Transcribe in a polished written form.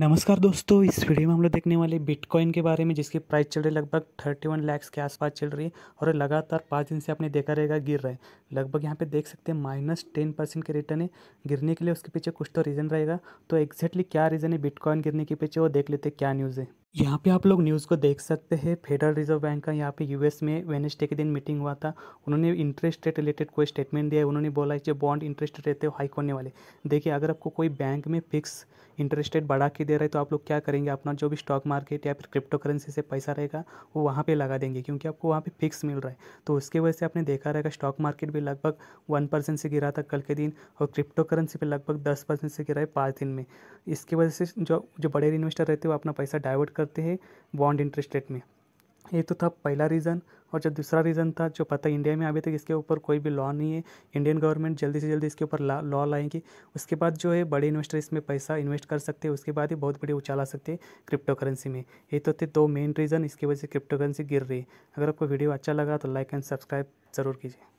नमस्कार दोस्तों, इस वीडियो में हम लोग देखने वाले बिटकॉइन के बारे में, जिसकी प्राइस चल रही है लगभग 31 लाख के आसपास चल रही है और लगातार 5 दिन से आपने देखा रहेगा गिर रहा है। लगभग यहाँ पे देख सकते हैं -10% के रिटर्न है। गिरने के लिए उसके पीछे कुछ तो रीज़न रहेगा, तो एग्जैक्टली क्या रीज़न है बिटकॉइन गिरने के पीछे वो देख लेते हैं, क्या न्यूज़ है। यहाँ पे आप लोग न्यूज़ को देख सकते हैं। फेडरल रिजर्व बैंक का यहाँ पे यूएस में वेडनेसडे के दिन मीटिंग हुआ था। उन्होंने इंटरेस्ट रेट रिलेटेड कोई स्टेटमेंट दिया है। उन्होंने बोला है जो बॉन्ड इंटरेस्ट रेट है वो हाइक होने वाले। देखिए, अगर आपको कोई बैंक में फिक्स इंटरेस्ट रेट बढ़ा के दे रहा है तो आप लोग क्या करेंगे, अपना जो भी स्टॉक मार्केट या फिर क्रिप्टो करेंसी से पैसा रहेगा वो वहाँ पर लगा देंगे, क्योंकि आपको वहाँ पर फिक्स मिल रहा है। तो उसकी वजह से आपने देखा रहेगा स्टॉक मार्केट भी लगभग 1% से गिरा था कल के दिन, और क्रिप्टो करेंसी पर लगभग 10% से गिरा है 5 दिन में। इसकी वजह से जो बड़े इन्वेस्टर रहते हैं वो अपना पैसा डाइवर्ट करते हैं बॉन्ड इंटरेस्ट रेट में। ये तो था पहला रीज़न। और जो दूसरा रीज़न था, जो पता इंडिया में अभी तक इसके ऊपर कोई भी लॉ नहीं है। इंडियन गवर्नमेंट जल्दी से जल्दी इसके ऊपर लॉ लाएंगी, उसके बाद जो है बड़े इन्वेस्टर इसमें पैसा इन्वेस्ट कर सकते हैं, उसके बाद ही बहुत बड़ी उछाल आ सकते हैं क्रिप्टो करेंसी में। ये तो थे 2 मेन रीज़न, इसकी वजह से क्रिप्टो करेंसी गिर रही है। अगर आपको वीडियो अच्छा लगा तो लाइक एंड सब्सक्राइब ज़रूर कीजिए।